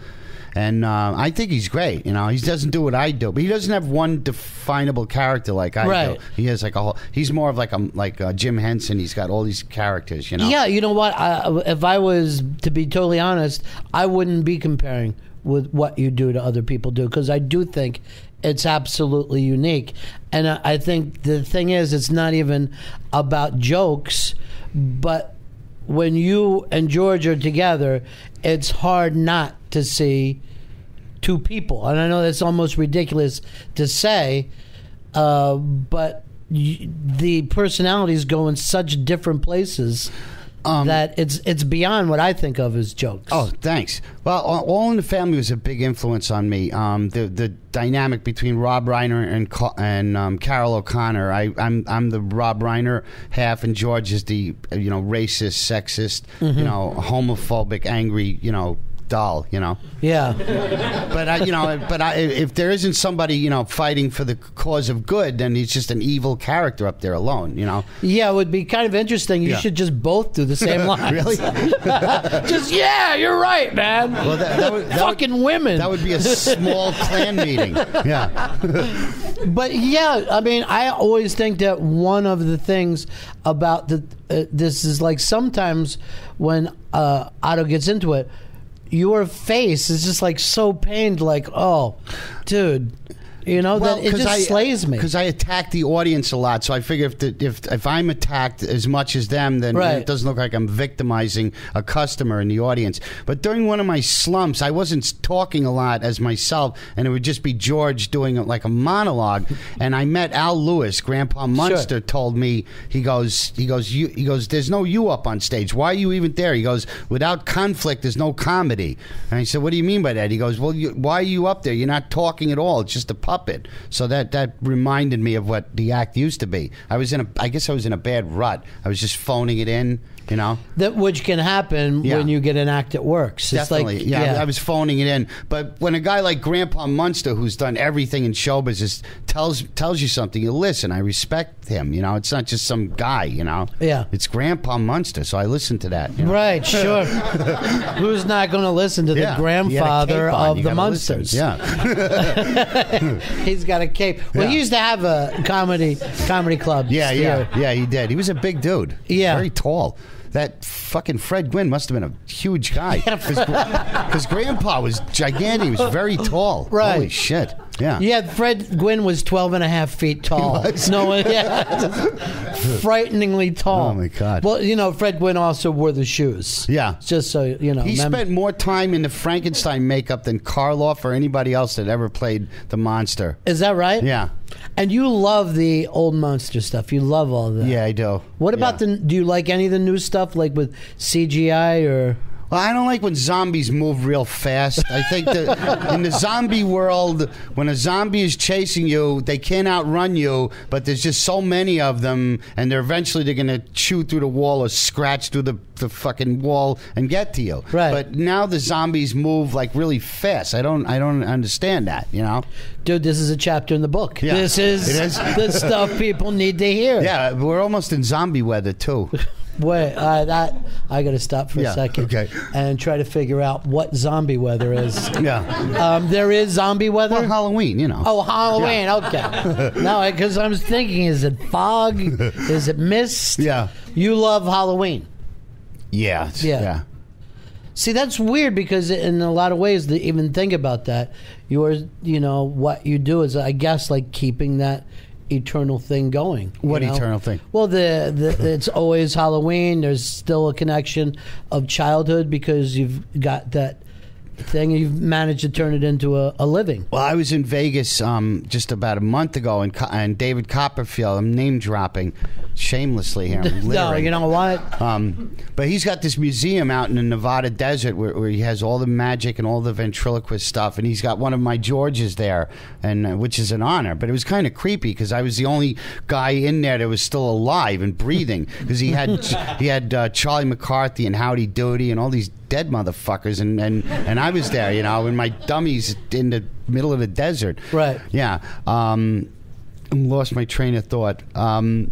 And uh, I think he's great. You know, he doesn't do what I do, but he doesn't have one definable character like I right. do. He has like a whole. He's more of like a like a Jim Henson. He's got all these characters. You know. Yeah. You know what? I, if I was to be totally honest, I wouldn't be comparing with what you do to other people do, because I do think it's absolutely unique. And I, I think the thing is, it's not even about jokes, but when you and George are together, it's hard not to see two people. And I know that's almost ridiculous to say, uh, but y the personalities go in such different places um, that it's it's beyond what I think of as jokes. Oh, thanks. Well, All in the Family was a big influence on me. Um, the the dynamic between Rob Reiner and and um, Carol O'Connor. I I'm I'm the Rob Reiner half, and George is the you know racist, sexist, mm-hmm. you know homophobic, angry, you know. Doll, you know. Yeah. But I, you know, but I, if there isn't somebody, you know, fighting for the cause of good, then he's just an evil character up there alone, you know. Yeah, it would be kind of interesting. You yeah. should just both do the same lines. Really? Just yeah, you're right, man. Well, that, that would, that fucking would, women. That would be a small clan meeting. Yeah. But yeah, I mean, I always think that one of the things about the uh, this is like sometimes when uh, Otto gets into it. Your face is just like so pained, like, oh, dude, you know, well, that it just I, slays me. Because I attack the audience a lot, so I figure if the, if if I'm attacked as much as them, then right. it doesn't look like I'm victimizing a customer in the audience. But during one of my slumps, I wasn't talking a lot as myself, and it would just be George doing like a monologue. And I met Al Lewis. Grandpa Munster sure. told me, he goes, he goes, you, he goes, there's no you up on stage. Why are you even there? He goes, without conflict, there's no comedy. And I said, what do you mean by that? He goes, well, you, why are you up there? You're not talking at all. It's just a puppet. So that that reminded me of what the act used to be. I was in a, I guess I was in a bad rut. I was just phoning it in, you know. That which can happen yeah. when you get an act that works. It's Definitely, like, yeah, yeah. I was phoning it in. But when a guy like Grandpa Munster, who's done everything in show business, tells tells you something, you listen. I respect him. You know, it's not just some guy. You know, yeah, it's Grandpa Munster. So I listen to that. You know? Right, sure. Who's not going to listen to the yeah. grandfather of you the Munsters? Listen. Yeah. He's got a cape. Well, yeah. he used to have a comedy comedy club. Yeah, yeah, yeah, he did. He was a big dude. Yeah. Very tall. That fucking Fred Gwynne must have been a huge guy. Because Grandpa was gigantic. He was very tall. Right. Holy shit. Yeah. Yeah, Fred Gwynne was twelve and a half feet tall. He was. No, yeah, frighteningly tall. Oh, my God. Well, you know, Fred Gwynne also wore the shoes. Yeah. Just so, you know. He remember. spent more time in the Frankenstein makeup than Karloff or anybody else that ever played the monster. Is that right? Yeah. And you love the old monster stuff. You love all that. Yeah, I do. What about yeah. the, do you like any of the new stuff, like with C G I or... Well, I don't like when zombies move real fast. I think that in the zombie world, when a zombie is chasing you, they can't outrun you, but there's just so many of them, and they're eventually they're going to chew through the wall or scratch through the, the fucking wall and get to you. Right. But now the zombies move like really fast. I don't I don't understand that, you know? Dude, this is a chapter in the book. Yeah. This is, is. the stuff people need to hear. Yeah, we're almost in zombie weather, too. Wait, uh, that I gotta stop for yeah, a second okay. and try to figure out what zombie weather is. Yeah, um, there is zombie weather. Well, Halloween, you know. Oh, Halloween. Yeah. Okay. No, because I was thinking, is it fog? Is it mist? Yeah. You love Halloween. Yeah. Yeah. yeah. See, that's weird because in a lot of ways, to even think about that, you're, you know, what you do is, I guess, like keeping that eternal thing going. What know? Eternal thing? Well, the, the it's always Halloween. There's still a connection of childhood because you've got that thing. You've managed to turn it into a, a living. Well, I was in Vegas um, just about a month ago, and, and David Copperfield. I'm name dropping shamelessly here. I'm no, you know what? Um, but he's got this museum out in the Nevada desert where, where he has all the magic and all the ventriloquist stuff, and he's got one of my Georges there, and uh, which is an honor. But it was kind of creepy because I was the only guy in there that was still alive and breathing because he had he had uh, Charlie McCarthy and Howdy Doody and all these dead motherfuckers, and and and I was there, you know, and my dummies in the middle of the desert. Right. Yeah. Um, lost my train of thought. Um,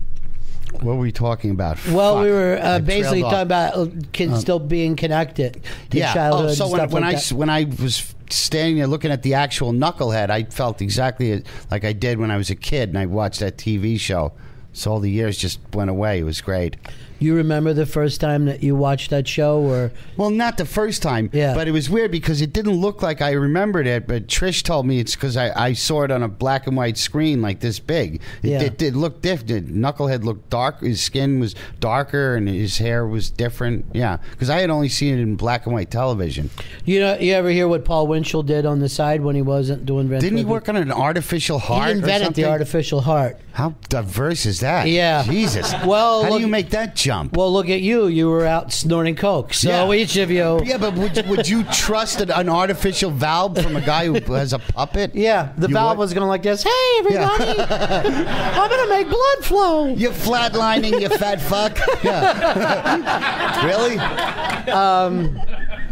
what were we talking about? Well, Fuck. we were uh, basically talking about kids um, still being connected to yeah. childhood. Oh, so when, when like I that. when I was standing there looking at the actual knucklehead, I felt exactly like I did when I was a kid, and I watched that T V show. So all the years just went away. It was great. You remember the first time that you watched that show? Or well, not the first time, yeah. But it was weird because it didn't look like I remembered it, but Trish told me it's because I, I saw it on a black and white screen like this big. It, yeah. it, it looked different. Knucklehead looked dark. His skin was darker and his hair was different. Yeah, because I had only seen it in black and white television. You know, you ever hear what Paul Winchell did on the side when he wasn't doing ventriloquism? Didn't he work on an artificial heart? He invented the artificial heart. How diverse is that? Yeah. Jesus. Well, how look, do you make that jump? Well, look at you. You were out snorting coke. So yeah. each of you. Yeah, but would, would you trust an, an artificial valve from a guy who has a puppet? Yeah. The you valve would? was going to like this. Hey, everybody. Yeah. I'm going to make blood flow. You're flatlining, you fat fuck. Yeah. Really? Um...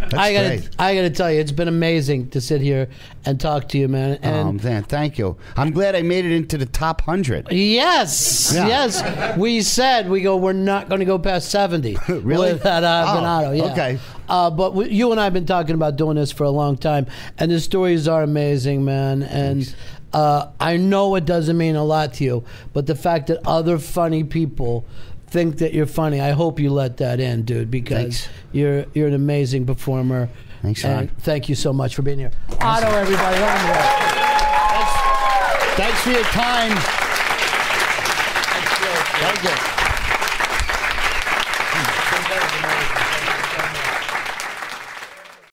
That's I gotta, I gotta tell you, it's been amazing to sit here and talk to you, man. And um, man, thank you. I'm glad I made it into the top hundred. Yes, yeah. yes. We said we go. We're not going to go past seventy. Really? With that, uh, oh, Venado, yeah. Okay. Uh, but we, you and I have been talking about doing this for a long time, and the stories are amazing, man. And. Thanks. uh I know it doesn't mean a lot to you, but the fact that other funny people think that you're funny, I hope you let that in, dude, because Thanks. you're you're an amazing performer. Thanks, and Ron. Thank you so much for being here. Awesome. Otto, everybody. Thanks. Thanks for your time. Thank you. Thank you.